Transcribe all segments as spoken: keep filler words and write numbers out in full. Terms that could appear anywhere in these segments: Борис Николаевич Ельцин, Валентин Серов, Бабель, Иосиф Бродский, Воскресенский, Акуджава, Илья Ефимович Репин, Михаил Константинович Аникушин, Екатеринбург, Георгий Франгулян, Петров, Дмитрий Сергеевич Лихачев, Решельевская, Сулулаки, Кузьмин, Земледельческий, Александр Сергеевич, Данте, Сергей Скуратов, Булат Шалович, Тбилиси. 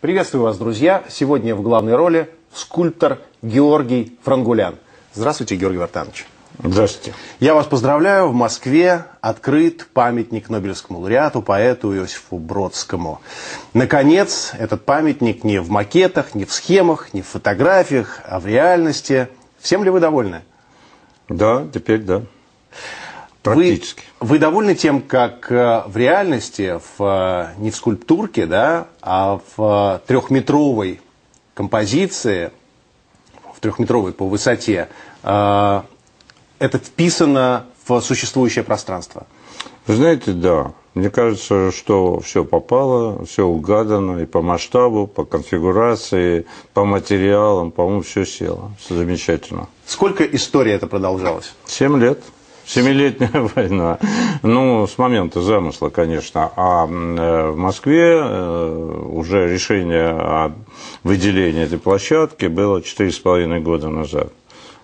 Приветствую вас, друзья! Сегодня в главной роли скульптор Георгий Франгулян. Здравствуйте, Георгий Вартанович. Здравствуйте. Я вас поздравляю. В Москве открыт памятник Нобелевскому лауреату, поэту Иосифу Бродскому. Наконец, этот памятник не в макетах, не в схемах, не в фотографиях, а в реальности. Всем ли вы довольны? Да, теперь да. Практически. Вы, вы довольны тем, как в реальности, в, не в скульптурке, да, а в трехметровой композиции, в трехметровой по высоте, э, это вписано в существующее пространство? Вы знаете, да. Мне кажется, что все попало, все угадано и по масштабу, по конфигурации, по материалам, по-моему, все село. Все замечательно. Сколько история это продолжалась? Семь лет. Семилетняя война. Ну, с момента замысла, конечно. А в Москве уже решение о выделении этой площадки было четыре с половиной года назад.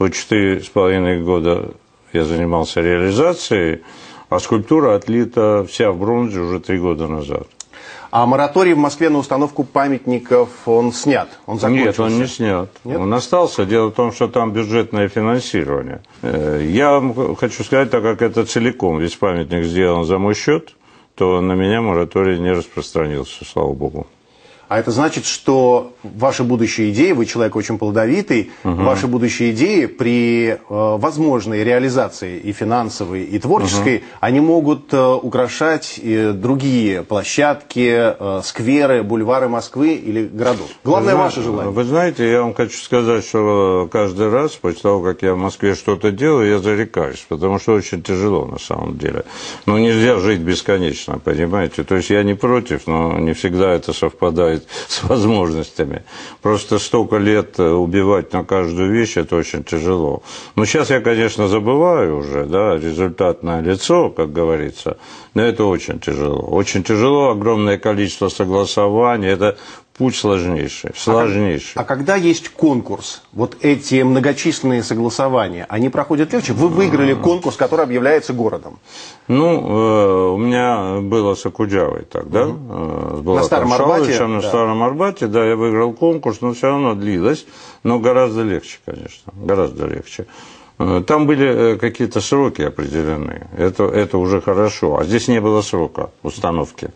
Вот четыре с половиной года я занимался реализацией, а скульптура отлита вся в бронзе уже три года назад. А мораторий в Москве на установку памятников, он снят? Он закончился? Нет, он не снят. Нет? Он остался. Дело в том, что там бюджетное финансирование. Я хочу сказать, так как это целиком, весь памятник сделан за мой счет, то на меня мораторий не распространился, слава богу. А это значит, что ваши будущие идеи, вы человек очень плодовитый, угу. Ваши будущие идеи при возможной реализации и финансовой, и творческой, угу. Они могут украшать другие площадки, скверы, бульвары Москвы или городов. Главное, вы, ваше желание. Вы знаете, я вам хочу сказать, что каждый раз, после того, как я в Москве что-то делаю, я зарекаюсь, потому что очень тяжело на самом деле. Но нельзя жить бесконечно, понимаете? То есть я не против, но не всегда это совпадает с возможностями. Просто столько лет убивать на каждую вещь, это очень тяжело. Но сейчас я, конечно, забываю уже, да, результат на лицо, как говорится, но это очень тяжело. Очень тяжело, огромное количество согласований, это путь сложнейший, сложнейший. А, а когда есть конкурс, вот эти многочисленные согласования, они проходят легче? Вы выиграли конкурс, который объявляется городом. Ну, э, у меня было с Акуджавой тогда. Угу. С Булатом на Старом Шаловичем, Арбате? На да. Старом Арбате, да, я выиграл конкурс, но все равно длилось. Но гораздо легче, конечно, гораздо легче. Там были какие-то сроки определены, это, это уже хорошо. А здесь не было срока установки.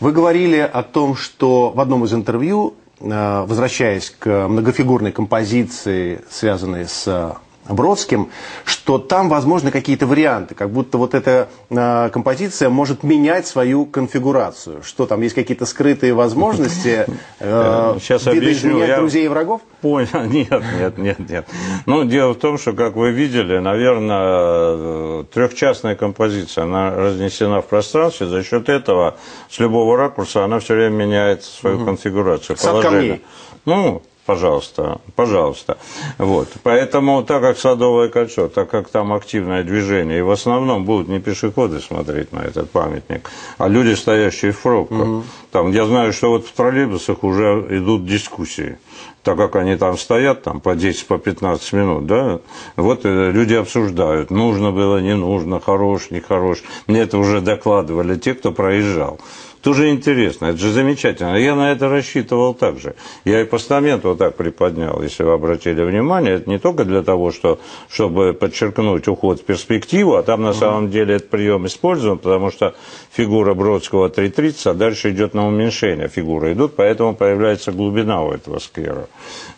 Вы говорили о том, что в одном из интервью, возвращаясь к многофигурной композиции, связанной с Бродским, что там возможны какие-то варианты, как будто вот эта композиция может менять свою конфигурацию, что там есть какие-то скрытые возможности видоизменять друзей и врагов? Понял, нет, нет, нет, нет. Ну, дело в том, что, как вы видели, наверное, трехчастная композиция, она разнесена в пространстве, за счет этого с любого ракурса она все время меняет свою конфигурацию. Сад камней. Ну, пожалуйста, пожалуйста. Вот. Поэтому, так как Садовое кольцо, так как там активное движение, и в основном будут не пешеходы смотреть на этот памятник, а люди, стоящие в пробках. Угу. Там, я знаю, что вот в троллейбусах уже идут дискуссии, так как они там стоят, там по десять, по пятнадцать минут, да, вот люди обсуждают, нужно было, не нужно, хорош, не хорош. Мне это уже докладывали те, кто проезжал. Тоже интересно, это же замечательно. Я на это рассчитывал так же. Я и постамент вот так приподнял, если вы обратили внимание. Это не только для того, что, чтобы подчеркнуть уход в перспективу, а там на самом деле этот прием использован, потому что фигура Бродского три тридцать, а дальше идет на уменьшение. Фигуры идут, поэтому появляется глубина у этого сквера.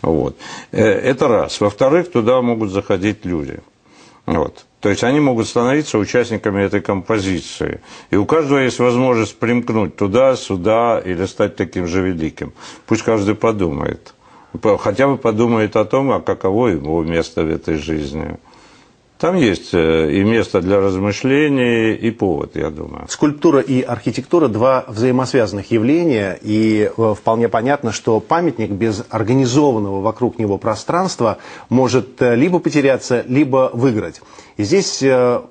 Вот. Это раз. Во-вторых, туда могут заходить люди. Вот. То есть они могут становиться участниками этой композиции. И у каждого есть возможность примкнуть туда, сюда или стать таким же великим. Пусть каждый подумает. Хотя бы подумает о том, а каково его место в этой жизни. Там есть и место для размышлений, и повод, я думаю. Скульптура и архитектура – два взаимосвязанных явления, и вполне понятно, что памятник без организованного вокруг него пространства может либо потеряться, либо выиграть. И здесь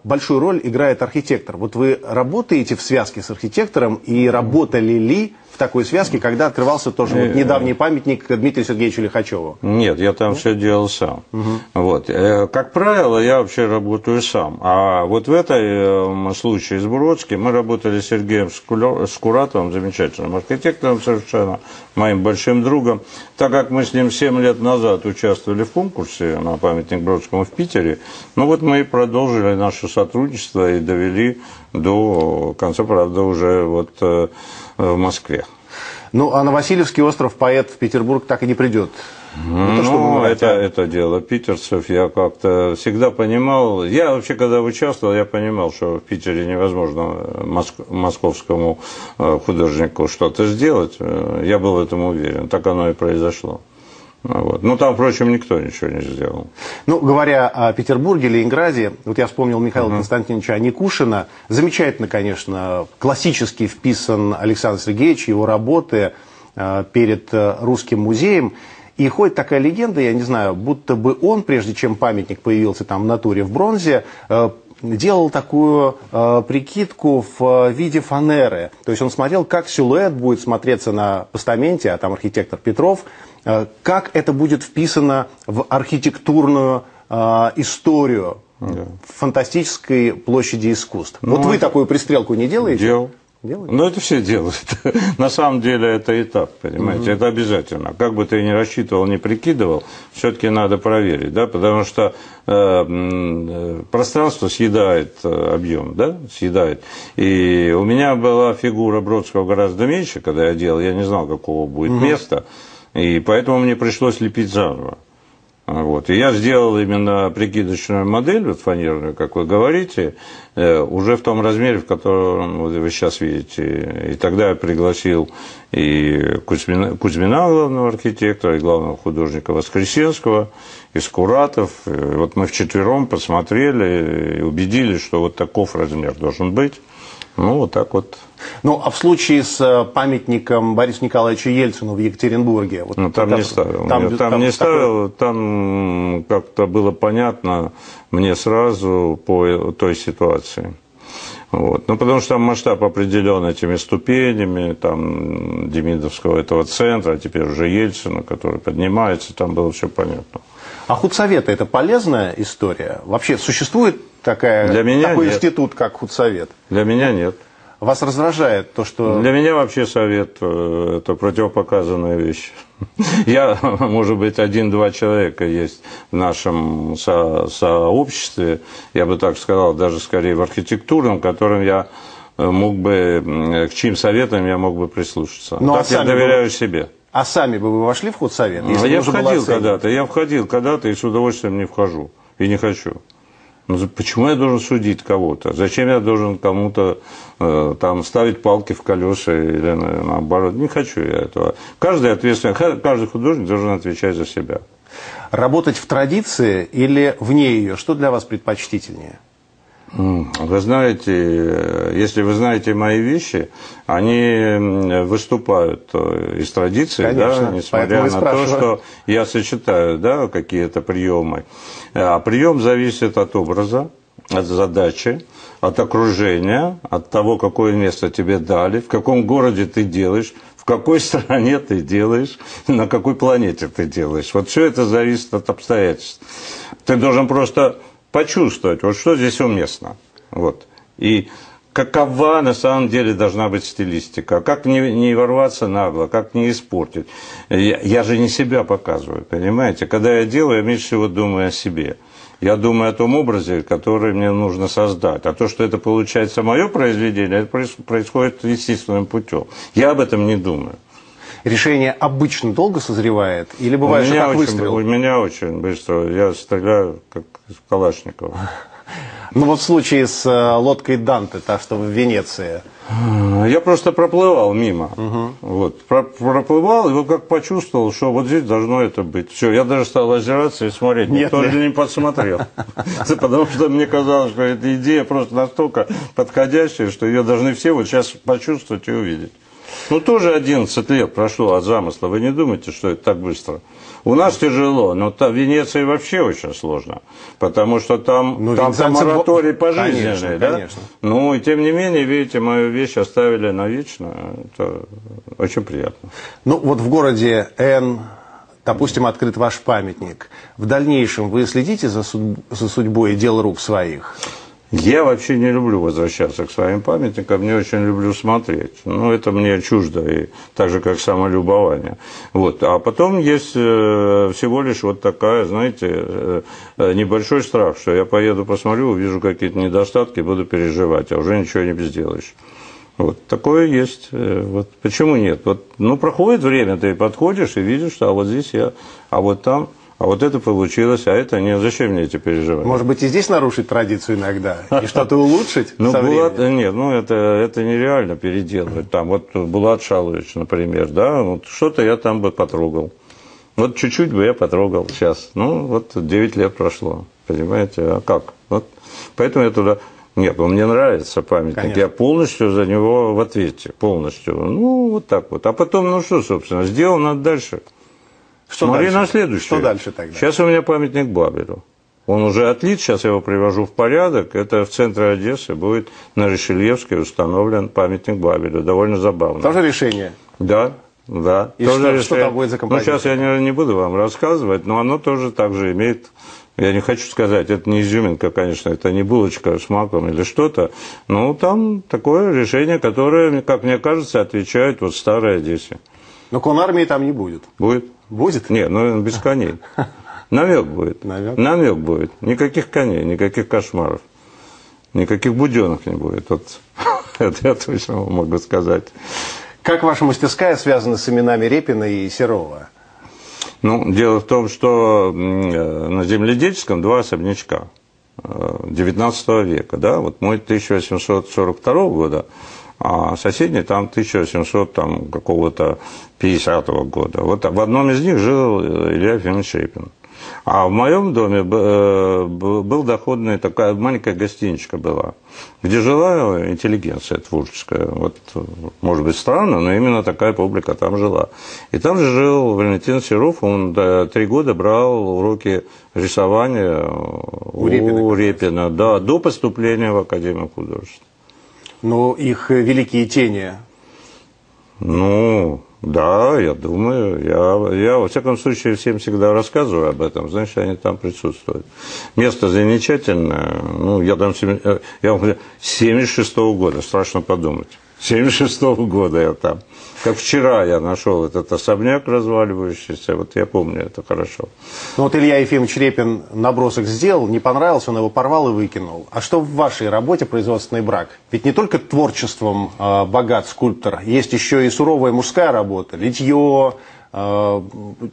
большую роль играет архитектор. Вот вы работаете в связке с архитектором, и работали ли в такой связке, когда открывался тоже вот недавний памятник Дмитрию Сергеевичу Лихачеву? Нет, я там Нет? все делал сам. Угу. Вот. Как правило, я вообще работаю сам. А вот в этом случае с Бродским мы работали с Сергеем Скуратовым, замечательным архитектором совершенно, моим большим другом. Так как мы с ним семь лет назад участвовали в конкурсе на памятник Бродскому в Питере, ну вот мы и продолжили наше сотрудничество и довели до конца, правда, уже вот э, в Москве. Ну, а на Васильевский остров поэт в Петербург так и не придет. Ну, то, ну это, это дело питерцев, я как-то всегда понимал, я вообще когда участвовал, я понимал, что в Питере невозможно моск... московскому художнику что-то сделать, я был в этом уверен, так оно и произошло. Вот. Ну, там, впрочем, никто ничего не сделал. Ну, говоря о Петербурге, Ленинграде, вот я вспомнил Михаила uh-huh. Константиновича Аникушина. Замечательно, конечно, классически вписан Александр Сергеевич, его работы э, перед э, Русским музеем. И ходит такая легенда, я не знаю, будто бы он, прежде чем памятник появился там в натуре в бронзе, э, делал такую э, прикидку в э, виде фанеры. То есть он смотрел, как силуэт будет смотреться на постаменте, а там архитектор Петров, э, как это будет вписано в архитектурную э, историю да. фантастической площади искусств. Ну, вот вы такую пристрелку не делаете? Делал. Делают? Ну, это все делают. На самом деле, это этап, понимаете, mm-hmm. это обязательно. Как бы ты ни рассчитывал, ни прикидывал, все-таки надо проверить, да, потому что э, пространство съедает объем, да, съедает. И у меня была фигура Бродского гораздо меньше, когда я делал, я не знал, какого будет mm-hmm. места, и поэтому мне пришлось лепить заново. Вот. И я сделал именно прикидочную модель, вот фанерную, как вы говорите, уже в том размере, в котором вы сейчас видите. И тогда я пригласил и Кузьмина, Кузьмина главного архитектора, и главного художника Воскресенского, и Скуратов. И вот мы вчетвером посмотрели и убедились, что вот таков размер должен быть. Ну, вот так вот. Ну, а в случае с памятником Борису Николаевичу Ельцину в Екатеринбурге? Вот ну, там это, не ставил. Там, там, там не ставил, такое... там как-то было понятно мне сразу по той ситуации. Вот. Ну, потому что там масштаб определен этими ступенями, там Демидовского этого центра, а теперь уже Ельцина, который поднимается, там было все понятно. А худсоветы – это полезная история? Вообще существует такая, Для меня такой нет. институт, как худсовет? Для меня нет. Вас раздражает то, что... Для меня вообще совет – это противопоказанная вещь. Я, может быть, один-два человека есть в нашем со сообществе, я бы так сказал, даже скорее в архитектурном, которым я мог бы, к чьим советам я мог бы прислушаться. Ну, так а я доверяю вы... себе. А сами бы вы вошли в худсовет? Если я входил когда-то, я входил когда-то и с удовольствием не вхожу, и не хочу. Почему я должен судить кого-то? Зачем я должен кому-то э, там ставить палки в колеса или наоборот? Не хочу я этого. Каждый ответственный, каждый художник должен отвечать за себя. Работать в традиции или вне ее? Что для вас предпочтительнее? Вы знаете, если вы знаете мои вещи, они выступают из традиции, конечно, да, несмотря на то, что я сочетаю, да, какие-то приемы. А прием зависит от образа, от задачи, от окружения, от того, какое место тебе дали, в каком городе ты делаешь, в какой стране ты делаешь, на какой планете ты делаешь. Вот все это зависит от обстоятельств. Ты должен просто... почувствовать, вот что здесь уместно. Вот. И какова на самом деле должна быть стилистика. Как не, не ворваться нагло, как не испортить. Я, я же не себя показываю, понимаете? Когда я делаю, я меньше всего думаю о себе. Я думаю о том образе, который мне нужно создать. А то, что это получается мое произведение, это происходит естественным путем. Я об этом не думаю. Решение обычно долго созревает? Или бывает, что как выстрел? У меня очень быстро. Я стреляю, как из калашникова. Ну, вот в случае с лодкой Данте, так что в Венеции. Я просто проплывал мимо. Угу. Вот. Про проплывал, и вот как почувствовал, что вот здесь должно это быть. Все, я даже стал озираться и смотреть. Нет, никто же не подсмотрел. Потому что мне казалось, что эта идея просто настолько подходящая, что ее должны все вот сейчас почувствовать и увидеть. Ну, тоже одиннадцать лет прошло от замысла. Вы не думайте, что это так быстро. У нас тяжело, но в Венеции вообще очень сложно, потому что там, там мораторий пожизненный. Конечно, да? Конечно. Ну, и тем не менее, видите, мою вещь оставили навечно. Это очень приятно. Ну, вот в городе Н, допустим, открыт ваш памятник. В дальнейшем вы следите за судьбой дел рук своих? Я вообще не люблю возвращаться к своим памятникам, не очень люблю смотреть. Ну, это мне чуждо, и так же, как самолюбование. Вот. А потом есть всего лишь вот такая, знаете, небольшой страх, что я поеду, посмотрю, увижу какие-то недостатки, буду переживать, а уже ничего не сделаешь. Вот, такое есть. Вот, почему нет? Вот, ну, проходит время, ты подходишь и видишь, что а вот здесь я, а вот там... А вот это получилось, а это не... Зачем мне эти переживания? Может быть, и здесь нарушить традицию иногда? И что-то улучшить? Ну, Булат... Нет, ну, это, это нереально переделывать. Там вот Булат Шалович, например, да, вот что-то я там бы потрогал. Вот чуть-чуть бы я потрогал сейчас. Ну, вот девять лет прошло, понимаете? А как? Вот. Поэтому я туда... Нет, он мне нравится памятник. Конечно. Я полностью за него в ответе, полностью. Ну, вот так вот. А потом, ну, что, собственно, сделал, надо дальше... Что Смотри дальше? на следующее. Что дальше тогда? Сейчас у меня памятник Бабелю. Он уже отлит, сейчас я его привожу в порядок. Это в центре Одессы будет на Решельевской установлен памятник Бабелю. Довольно забавно. Тоже решение? Да, да. И тоже что, решение. Что там будет за композиция? Ну, сейчас я не, не буду вам рассказывать, но оно тоже так же имеет... Я не хочу сказать, это не изюминка, конечно, это не булочка с маком или что-то. Но там такое решение, которое, как мне кажется, отвечает вот старой Одессе. Но конармии там не будет? Будет. Будет? Нет, ну без коней. Намек будет. Намек? Намек будет. Никаких коней, никаких кошмаров. Никаких буденок не будет. Вот. Это я точно могу сказать. Как ваша мастерская связана с именами Репина и Серова? Ну, дело в том, что на Земледельческом два особнячка девятнадцатого века. Да? Вот мой тысяча восемьсот сорок второго года. А соседний там тысяча восемьсот пятидесятого года. Вот в одном из них жил Илья Ефимович Репин. А в моем доме был доходный, такая маленькая гостиничка была, где жила интеллигенция творческая. Вот, может быть, странно, но именно такая публика там жила. И там же жил Валентин Серов, он до три года брал уроки рисования у, у Репина, Репина да, до поступления в Академию художеств. Но их великие тени. Ну, да, я думаю. Я, я, во всяком случае, всем всегда рассказываю об этом. Значит, они там присутствуют. Место замечательное. Ну, я там... Я вам говорю, семьдесят шестого года, страшно подумать. семьдесят шестого года я там. Как вчера я нашел этот особняк разваливающийся. Вот я помню это хорошо. Ну, вот Илья Ефимович Репин набросок сделал, не понравился, он его порвал и выкинул. А что в вашей работе «Производственный брак»? Ведь не только творчеством э, богат скульптор, есть еще и суровая мужская работа. Литье, э,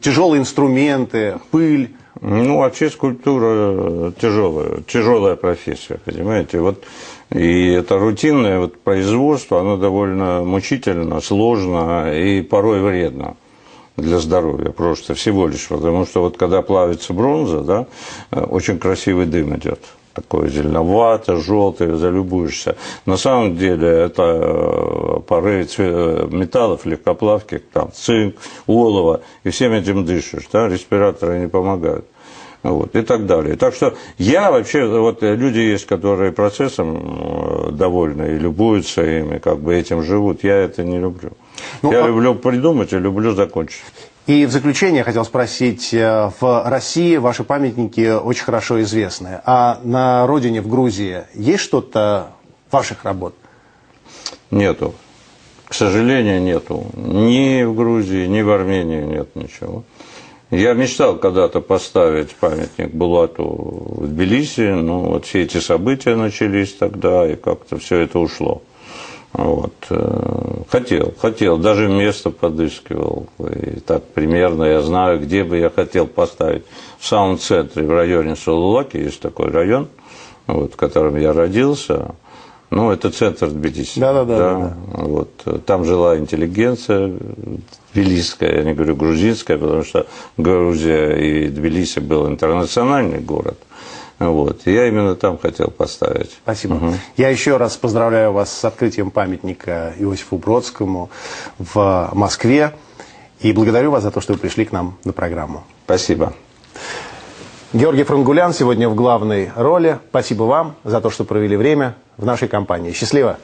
тяжелые инструменты, пыль. Ну, вообще скульптура тяжелая, тяжелая профессия, понимаете. Вот, и это рутинное вот производство, оно довольно мучительно, сложно и порой вредно для здоровья просто, всего лишь. Потому что вот когда плавится бронза, да, очень красивый дым идет. Такое зеленовато, желтое, залюбуешься. На самом деле это пары металлов легкоплавких, там цинк, олово, и всем этим дышишь, да? Респираторы не помогают. Вот, и так далее. Так что я вообще, вот люди есть, которые процессом довольны и любуются ими, как бы этим живут. Я это не люблю. Ну, я а... люблю придумать и люблю закончить. И в заключение я хотел спросить, в России ваши памятники очень хорошо известны, а на родине, в Грузии, есть что-то ваших работ? Нету. К сожалению, нету. Ни в Грузии, ни в Армении нет ничего. Я мечтал когда-то поставить памятник Булату в Тбилиси, но вот все эти события начались тогда, и как-то все это ушло. Вот. Хотел, хотел, даже место подыскивал. И так примерно я знаю, где бы я хотел поставить. В самом центре, в районе Сулулаки, есть такой район, вот, в котором я родился. Ну, это центр Тбилиси. Да, да, да. да. да. Вот. Там жила интеллигенция тбилисская, я не говорю грузинская, потому что Грузия и Тбилиси был интернациональный город. Вот. Я именно там хотел поставить. Спасибо. Угу. Я еще раз поздравляю вас с открытием памятника Иосифу Бродскому в Москве. И благодарю вас за то, что вы пришли к нам на программу. Спасибо. Георгий Франгулян сегодня в главной роли. Спасибо вам за то, что провели время в нашей компании. Счастливо!